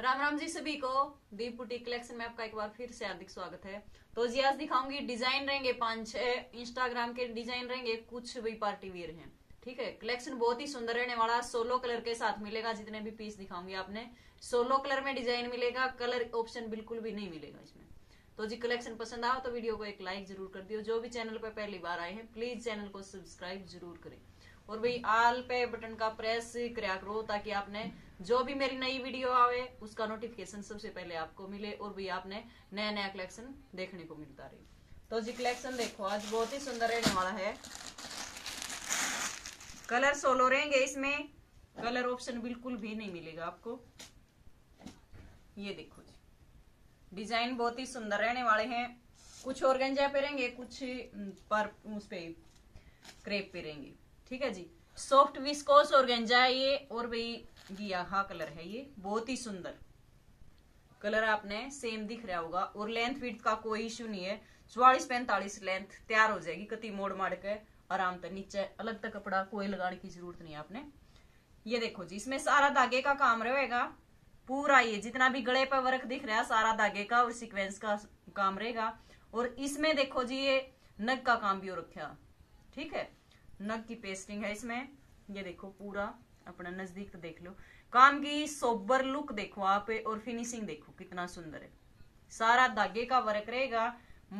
राम राम जी सभी को। दीप boutique collection में आपका एक बार फिर से हार्दिक स्वागत है। तो जी आज दिखाऊंगी डिजाइन रहेंगे 5-6 इंस्टाग्राम के डिजाइन रहेंगे, कुछ भी पार्टी वेयर हैं। ठीक है, कलेक्शन बहुत ही सुंदर रहने वाला 16 कलर के साथ मिलेगा। जितने भी पीस दिखाऊंगी आपने 16 कलर में डिजाइन मिलेगा, कलर ऑप्शन बिल्कुल भी नहीं मिलेगा इसमें। तो जी कलेक्शन पसंद आओ तो वीडियो को एक लाइक जरूर कर दियो। जो भी चैनल पर पहली बार आए हैं प्लीज चैनल को सब्सक्राइब जरूर करें और भाई आल पे बटन का प्रेस करा करो ताकि आपने जो भी मेरी नई वीडियो आवे उसका नोटिफिकेशन सबसे पहले आपको मिले और भी आपने नया नया कलेक्शन देखने को मिलता रहे। तो जी कलेक्शन देखो आज बहुत ही सुंदर रहने वाला है। कलर 16 रहेंगे, इसमें कलर ऑप्शन बिल्कुल भी नहीं मिलेगा आपको। ये देखो जी डिजाइन बहुत ही सुंदर रहने वाले हैं। कुछ ऑर्गेंजा पे रहेंगे, कुछ पर उस पे क्रेप पे रहेंगे। ठीक है जी, सॉफ्ट विस्कोस ऑर्गेंजा है ये और भाई गियाहा कलर है ये। बहुत ही सुंदर कलर आपने सेम दिख रहा होगा और लेंथ फिट का कोई इश्यू नहीं है। 44-45 लेंथ तैयार हो जाएगी, कति मोड़ माड़ के आराम तक। नीचे अलग तक कपड़ा कोई लगाने की जरूरत नहीं है आपने। ये देखो जी इसमें सारा धागे का काम रहेगा पूरा। ये जितना भी गले पर वर्क दिख रहा है सारा धागे का और सिक्वेंस का काम रहेगा। और इसमें देखो जी ये नग का काम भी हो रखा। ठीक है, नग की पेस्टिंग है इसमें। ये देखो पूरा अपना नजदीक तो देख लो काम की सोबर लुक देखो आप और फिनिशिंग देखो कितना सुंदर है। सारा धागे का वर्क रहेगा,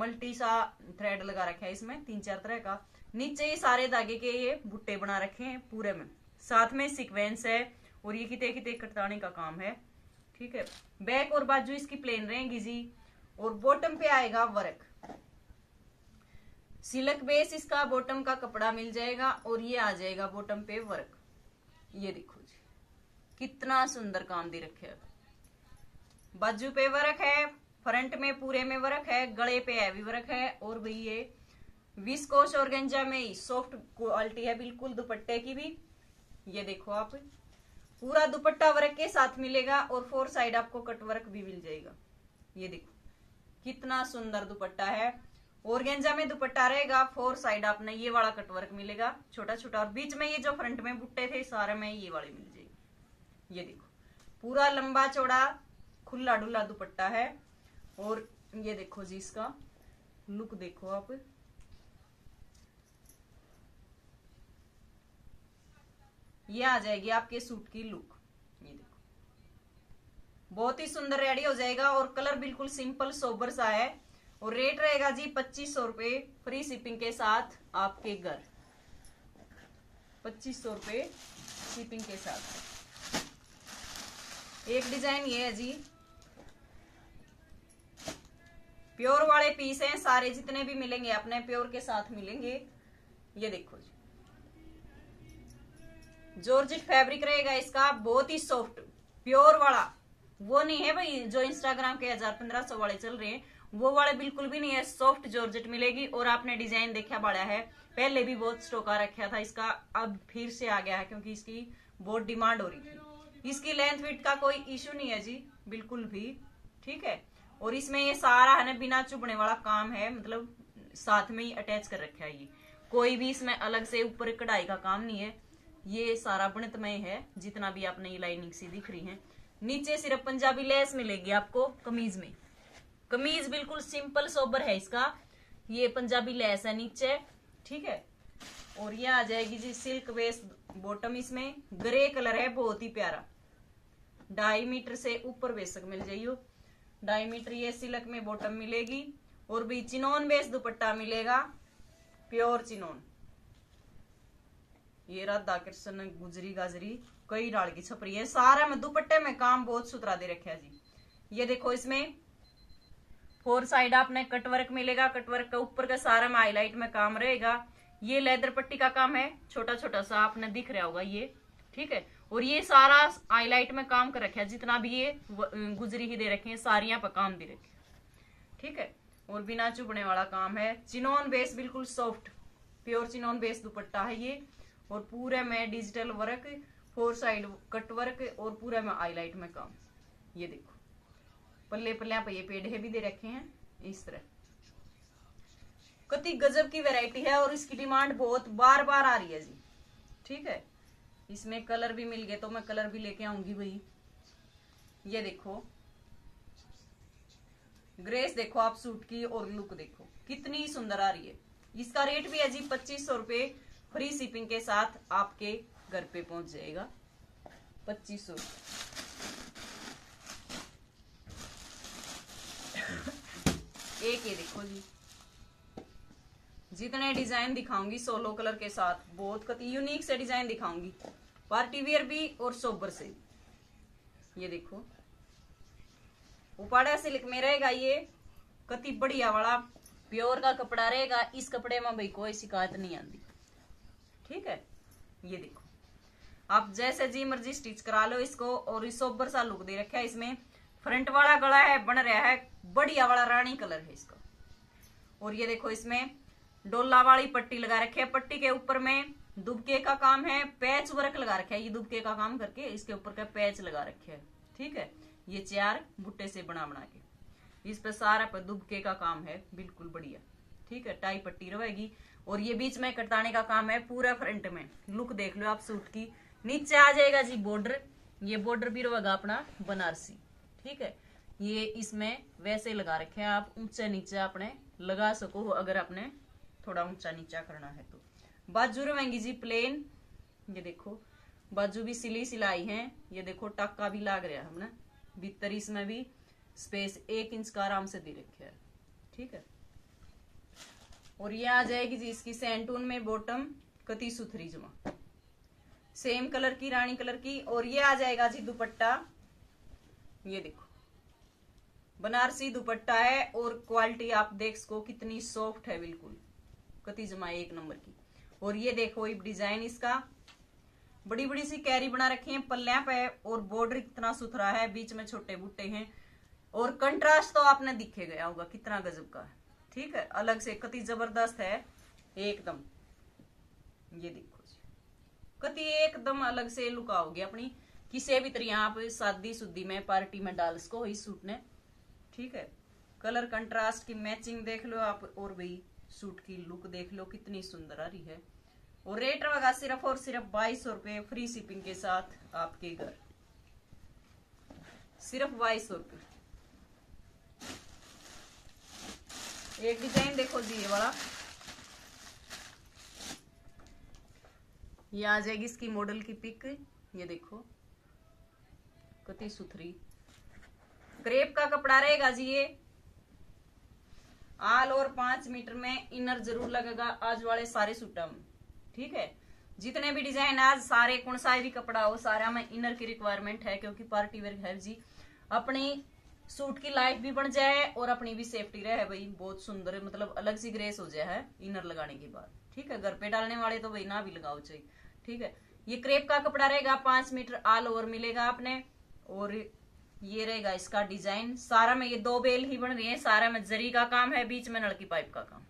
मल्टी सा थ्रेड लगा रखा है इसमें 3-4 तरह का। नीचे ये सारे धागे के ये बुट्टे बना रखे हैं पूरे में, साथ में सीक्वेंस है और ये किते किते कटवाने का काम है। ठीक है, बैक और बाजू इसकी प्लेन रहेंगी जी और बॉटम पे आएगा वर्क। सिल्क बेस इसका बॉटम का कपड़ा मिल जाएगा और ये आ जाएगा बॉटम पे वर्क। ये देखो जी कितना सुंदर काम दे रखे है। बाजू पे वर्क है, फ्रंट में पूरे में वर्क है, गले पे हैवी वर्क है और भाई ये विस्कोस ऑर्गेंजा में ही सॉफ्ट क्वालिटी है बिल्कुल दुपट्टे की भी। ये देखो आप पूरा दुपट्टा वर्क के साथ मिलेगा और 4 साइड आपको कट वर्क भी मिल जाएगा। ये देखो कितना सुंदर दुपट्टा है, ऑर्गेंजा में दुपट्टा रहेगा, 4 साइड आपने ये वाला कटवर्क मिलेगा छोटा छोटा और बीच में ये जो फ्रंट में बुट्टे थे सारे में ये वाले मिल जाएगी। ये देखो पूरा लंबा चौड़ा खुला डुल्ला दुपट्टा है और ये देखो जी इसका लुक देखो आप। ये आ जाएगी आपके सूट की लुक। ये देखो बहुत ही सुंदर रेडी हो जाएगा और कलर बिल्कुल सिंपल सोबर सा है और रेट रहेगा जी 2500 रुपए फ्री शिपिंग के साथ आपके घर। 2500 रुपए शिपिंग के साथ। एक डिजाइन ये है जी, प्योर वाले पीस हैं सारे जितने भी मिलेंगे अपने प्योर के साथ मिलेंगे। ये देखो जी जॉर्जेट फैब्रिक रहेगा इसका, बहुत ही सॉफ्ट प्योर वाला वो नहीं है भाई जो इंस्टाग्राम के 1000-1500 वाले चल रहे हैं, वो वाले बिल्कुल भी नहीं है। सॉफ्ट जॉर्जेट मिलेगी और आपने डिजाइन देखा बड़ा है, पहले भी बहुत स्टॉक आ रखा था इसका, अब फिर से आ गया है क्योंकि इसकी बहुत डिमांड हो रही थी। इसकी लेंथ फिट का कोई इश्यू नहीं है जी बिल्कुल भी। ठीक है, और इसमें ये सारा है ना बिना चुभने वाला काम है, मतलब साथ में ही अटैच कर रखा है ये, कोई भी इसमें अलग से ऊपर कढ़ाई का काम नहीं है। ये सारा बुनतमय है जितना भी आपने ये लाइनिंग सी दिख रही है। नीचे सिर्फ पंजाबी लेस मिलेगी आपको कमीज में, कमीज बिल्कुल सिंपल सोबर है इसका। ये पंजाबी लेस है नीचे। ठीक है, और ये आ जाएगी जी सिल्क वेस्ट बॉटम, इसमें ग्रे कलर है बहुत ही प्यारा। 2.5 मीटर से ऊपर बेसक मिल जाइयो, 2.5 मीटर ये सिल्क में बॉटम मिलेगी और भी चिनोन बेस दुपट्टा मिलेगा प्योर चिनोन। ये राधा कृष्ण गुजरी गाजरी कई डाल की छपरी है सारा में दुपट्टे में काम बहुत सुथरा दे रखे है जी। ये देखो इसमें 4 साइड आपने कटवर्क मिलेगा, कटवर्क का ऊपर का सारा में हाईलाइट में काम रहेगा। ये लेदर पट्टी का काम है छोटा छोटा सा आपने दिख रहा होगा ये। ठीक है, और ये सारा हाईलाइट में काम कर रखे है जितना भी ये गुजरी ही दे रखे है सारियां पर काम दे रखे। ठीक है, और बिना चुभने वाला काम है, चिनोन बेस बिल्कुल soft pure chinon base dupatta है ये और पूरे में डिजिटल वर्क, 4 साइड कटवर्क और पूरे में हाईलाइट में काम। ये देखो पल्ले पल्ले पर ये पेड़े भी दे रखे हैं इस तरह। कति गजब की वैरायटी है और इसकी डिमांड बहुत बार बार आ रही है जी। ठीक है, इसमें कलर भी मिल गए तो मैं कलर भी लेके आऊंगी भाई। ये देखो ग्रेस, देखो आप सूट की और लुक देखो कितनी सुंदर आ रही है। इसका रेट भी है जी 2500 रुपए, फ्री शिपिंग के साथ आपके घर पे पहुंच जाएगा 2500। एक ये देखो जी, जितने डिजाइन दिखाऊंगी 16 कलर के साथ बहुत यूनिक से डिजाइन दिखाऊंगी, पार्टी वेयर भी और सोबर से। ये देखो उपाड़ा सिल्क में रहेगा, ये कति बढ़िया वाला प्योर का कपड़ा रहेगा। इस कपड़े में भाई कोई शिकायत नहीं आती, ठीक है। ये देखो आप जैसे जी मर्जी स्टिच करा लो इसको, और इस सोबर सा लुक दे रखा है। इसमें फ्रंट वाला गला है बन रहा है, बढ़िया वाला रानी कलर है इसका। और ये देखो इसमें डोला वाली पट्टी लगा रखी है, पट्टी के ऊपर में दुबके का काम है, पैच वर्क लगा रखा है। ये दुबके का काम करके इसके ऊपर का पैच लगा रखे है, ठीक है। ये 4 बुट्टे से बना बना के इस पे सारा पर दुबके का काम है, बिल्कुल बढ़िया, ठीक है। टाई पट्टी रहेगी और ये बीच में कटाने का काम है पूरा फ्रंट में। लुक देख लो आप सूट की, नीचे आ जाएगा जी बॉर्डर, ये बॉर्डर भी रहेगा अपना बनारसी, ठीक है। ये इसमें वैसे लगा रखे हैं, आप ऊंचा नीचा अपने लगा सको अगर आपने थोड़ा ऊंचा नीचा करना है तो। बाजू रहेंगी जी प्लेन, ये देखो बाजू भी सिली सिलाई है। ये देखो टक्का भी लाग रहा है हमने, भीतर इसमें भी स्पेस 1 इंच का आराम से दे रखे है, ठीक है। और ये आ जाएगी जी इसकी सैंटून में बॉटम, कती सुथरी जमा सेम कलर की रानी कलर की। और ये आ जाएगा जी दुपट्टा, ये देखो बनारसी दुपट्टा है और क्वालिटी आप देख सको कितनी सॉफ्ट है, बिल्कुल कती जमा 1 नंबर की। और ये देखो ये डिजाइन इसका, बड़ी बड़ी सी कैरी बना रखी है पल्ले पे, और बॉर्डर कितना सुथरा है, बीच में छोटे बूटे हैं। और कंट्रास्ट तो आपने दिखे गया होगा कितना गजब का है, ठीक है, अलग से कति जबरदस्त है एकदम। ये देखो जी कति एकदम अलग से लुक आओगे अपनी, किसी भी तरह आप शादी शुद्धि में पार्टी में डाल सको इस सूट ने, ठीक है। कलर कंट्रास्ट की मैचिंग देख लो आप, और भाई सूट की लुक देख लो कितनी सुंदर आ रही है। और रेट होगा सिर्फ और सिर्फ 2200 रुपये, फ्री शिपिंग के साथ आपके घर, सिर्फ 2200 रुपये। एक डिजाइन देखो जी ये वाला, ये आ जाएगी इसकी मॉडल की पिक। ये देखो कति सुथरी क्रेप का कपड़ा रहेगा जी, ये आल और 5 मीटर में इनर जरूर लगेगा आज वाले सारे सूटम, ठीक है। जितने भी डिजाइन आज सारे कौन सा भी कपड़ा हो सारा में इनर की रिक्वायरमेंट है, क्योंकि पार्टी वेयर है जी, अपनी सूट की लाइफ भी बन जाए और अपनी भी सेफ्टी रहे भाई। बहुत सुंदर मतलब अलग सी ग्रेस हो जाए है इनर लगाने के बाद, ठीक है। घर पे डालने वाले तो भाई ना भी लगाओ चाहिए, ठीक है। ये क्रेप का कपड़ा रहेगा, 5 मीटर आल ओवर मिलेगा आपने। और ये रहेगा इसका डिजाइन, सारा में ये 2 बेल ही बन रही है, सारा में जरी का काम है, बीच में नलकी पाइप का काम।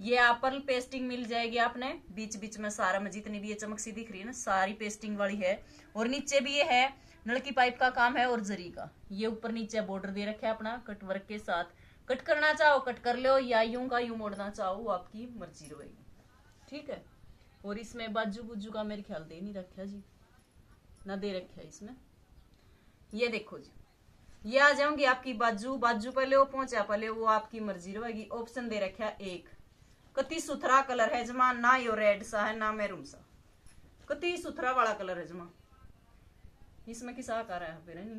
ये आपल पेस्टिंग मिल जाएगी आपने, बीच बीच में सारा में जितनी भी ये चमक सी दिख रही है ना सारी पेस्टिंग वाली है। और नीचे भी ये है नलकी पाइप का काम है और जरी का। ये ऊपर नीचे बॉर्डर दे रखा है अपना कटवर्क के साथ, कट करना चाहो कट कर लो या यूं का यूं मोड़ना चाहो आपकी मर्जी रहेगी, ठीक है। और इसमें बाजू बुजू का मेरे ख्याल दे नहीं रखा जी, ना दे रखा है इसमें। ये देखो जी ये आ जाऊंगी आपकी बाजू, बाजू पहले वो पहुंचा पहले वो आपकी मर्जी रहेगी। ऑप्शन दे रखा है एक, कति सुथरा कलर है जमा, ना यो रेड सा है ना मैरून सा, कति सुथरा वाला कलर है जमा। इसमें किसा आ रहा है फिर नहीं,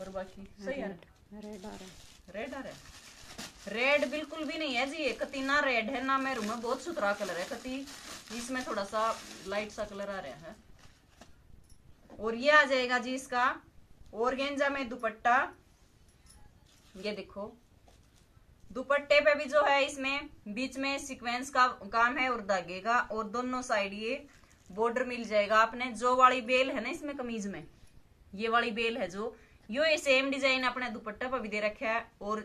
और बाकी सही है रेड आ रहा है, रेड आ रहा है, रेड बिल्कुल भी नहीं है जी ये, कति ना रेड है ना मैरून है, बहुत सुथरा कलर है। कति इसमें थोड़ा सा लाइट सा कलर आ रहा है। और ये आ जाएगा जी इसका ऑर्गेन्जा में दुपट्टा, ये देखो दुपट्टे पे भी जो है इसमें बीच में सीक्वेंस का काम है और धागे का, और दोनों साइड ये बॉर्डर मिल जाएगा आपने। जो वाली बेल है ना इसमें कमीज में, ये वाली बेल है जो, यो ये सेम डिजाइन अपने दुपट्टा पर भी दे रखा है और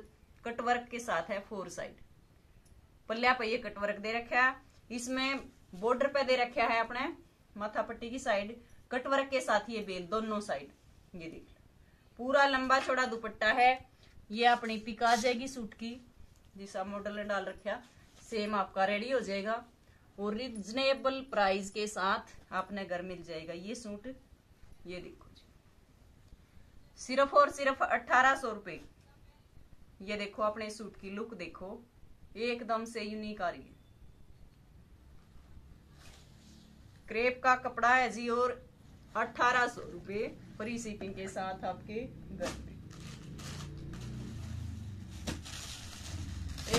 कटवर्क के साथ है 4 साइड पल्ला पर ये कटवर्क दे रखा है। इसमें बॉर्डर पे दे रखा है अपने माथा पट्टी की साइड कटवर्क के साथ ये बेल दोनों साइड। ये देख पूरा लंबा चौड़ा दुपट्टा है। ये अपनी पिक आ जाएगी सूट की, जिसा मॉडल ने डाल रखा सेम आपका रेडी हो जाएगा। और रिजनेबल प्राइस के साथ आपने घर मिल जाएगा ये सूट। ये देखो जी सिर्फ और सिर्फ 1800 रुपये। ये देखो अपने सूट की लुक देखो, ये एकदम से यूनिक आ रही है। क्रेप का कपड़ा है जी और 1800 रुपये फ्री शिपिंग के साथ आपके घर पे।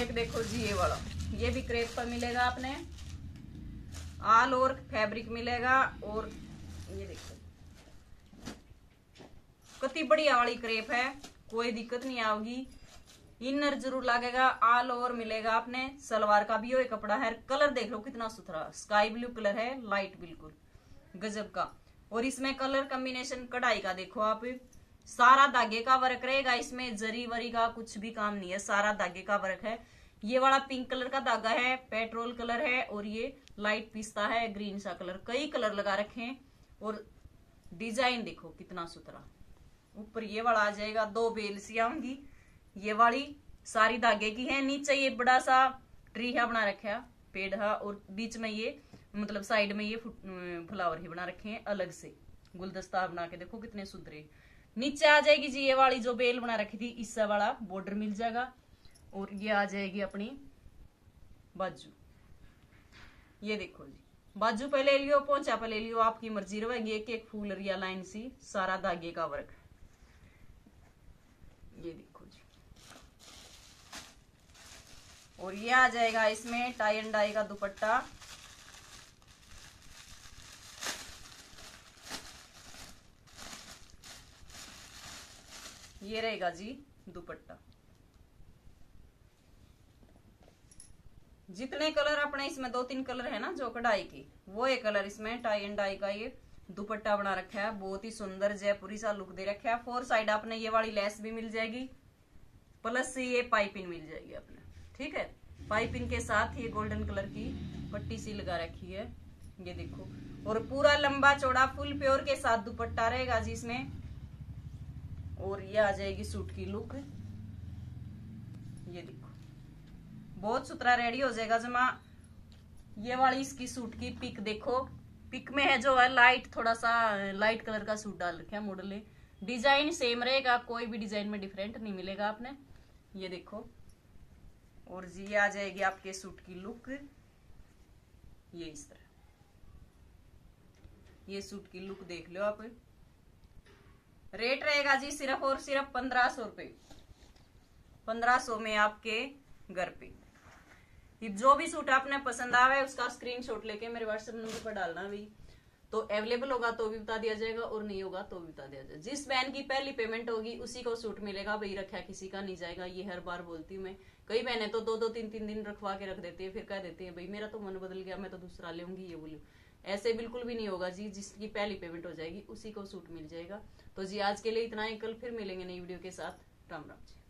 एक देखो जी ये वाला, ये भी क्रेप पर मिलेगा, आपने आल और फैब्रिक मिलेगा। और ये देखो कति बढ़िया वाली क्रेप है, कोई दिक्कत नहीं आओगी। इनर जरूर लगेगा, ऑल ओवर मिलेगा आपने। सलवार का भी ये कपड़ा है, कलर देख लो कितना सुथरा स्काई ब्लू कलर है, लाइट बिल्कुल गजब का। और इसमें कलर कॉम्बिनेशन कढ़ाई का देखो आप, सारा धागे का वर्क रहेगा इसमें, जरी वरी का कुछ भी काम नहीं है, सारा धागे का वर्क है। ये वाला पिंक कलर का धागा है, पेट्रोल कलर है, और ये लाइट पिस्ता है, ग्रीन सा कलर, कई कलर लगा रखे हैं। और डिजाइन देखो कितना सुथरा, ऊपर ये वाला आ जाएगा, दो बेल सी आऊंगी। ये वाली सारी धागे की है, नीचे ये बड़ा सा ट्री है बना रखा, पेड़ है, और बीच में ये मतलब साइड में ये फ्लावर ही बना रखे हैं अलग से, गुलदस्ता बना के देखो कितने सुंदर। नीचे आ जाएगी जी ये वाली जो बेल बना रखी थी, इससे वाला बॉर्डर मिल जाएगा। और ये आ जाएगी अपनी बाजू, ये देखो जी बाजू पे ले लियो, पोंछा पे ले लियो, आपकी मर्जी रहेगी। एक एक फूल रिया लाइन सी, सारा धागे का वर्क, ये देखो जी। और ये आ जाएगा इसमें टाई एंड डाई का दुपट्टा, ये रहेगा जी दुपट्टा। जितने कलर अपने इसमें 2-3 कलर है ना जो कढ़ाई की, वो एक कलर इसमें टाई एंड डाई का ये दुपट्टा बना रखा है, बहुत ही सुंदर जयपुरी सा लुक दे रखा है। 4 साइड आपने ये वाली लेस भी मिल जाएगी, प्लस ये पाइपिंग मिल जाएगी आपने, ठीक है। पाइपिंग के साथ ये गोल्डन कलर की पट्टी सी लगा रखी है, ये देखो। और पूरा लंबा चौड़ा फुल प्योर के साथ दुपट्टा रहेगा जी इसमें। और ये आ जाएगी सूट की लुक, ये देखो बहुत सुथरा रेडी हो जाएगा जमा। ये वाली इसकी सूट की पिक देखो, पिक में है जो है लाइट, थोड़ा सा लाइट कलर का सूट डाल रखा है मॉडल ने। डिजाइन सेम रहेगा, कोई भी डिजाइन में डिफरेंट नहीं मिलेगा आपने, ये देखो। और जी आ जाएगी आपके सूट की लुक, ये इस तरह ये सूट की लुक देख लो आप। रेट रहेगा जी सिर्फ और सिर्फ 1500 रुपये, 1500 में आपके घर पे। जो भी सूट आपने पसंद आया है उसका स्क्रीनशॉट लेके मेरे व्हाट्सएप नंबर पर डालना भी, तो अवेलेबल होगा तो भी बता दिया जाएगा और नहीं होगा तो भी बता दिया जाएगा। जिस बहन की पहली पेमेंट होगी उसी को सूट मिलेगा भाई, रखा किसी का नहीं जाएगा, ये हर बार बोलती हूँ मैं। कई बहनें तो 2-2 3-3 दिन रखवा के रख देती है, फिर कह देती है भाई मेरा तो मन बदल गया, मैं तो दूसरा लेंगी, ये बोलूँ। ऐसे बिल्कुल भी नहीं होगा जी, जिसकी पहली पेमेंट हो जाएगी उसी को सूट मिल जाएगा। तो जी आज के लिए इतना ही, कल फिर मिलेंगे नई वीडियो के साथ। राम राम जी।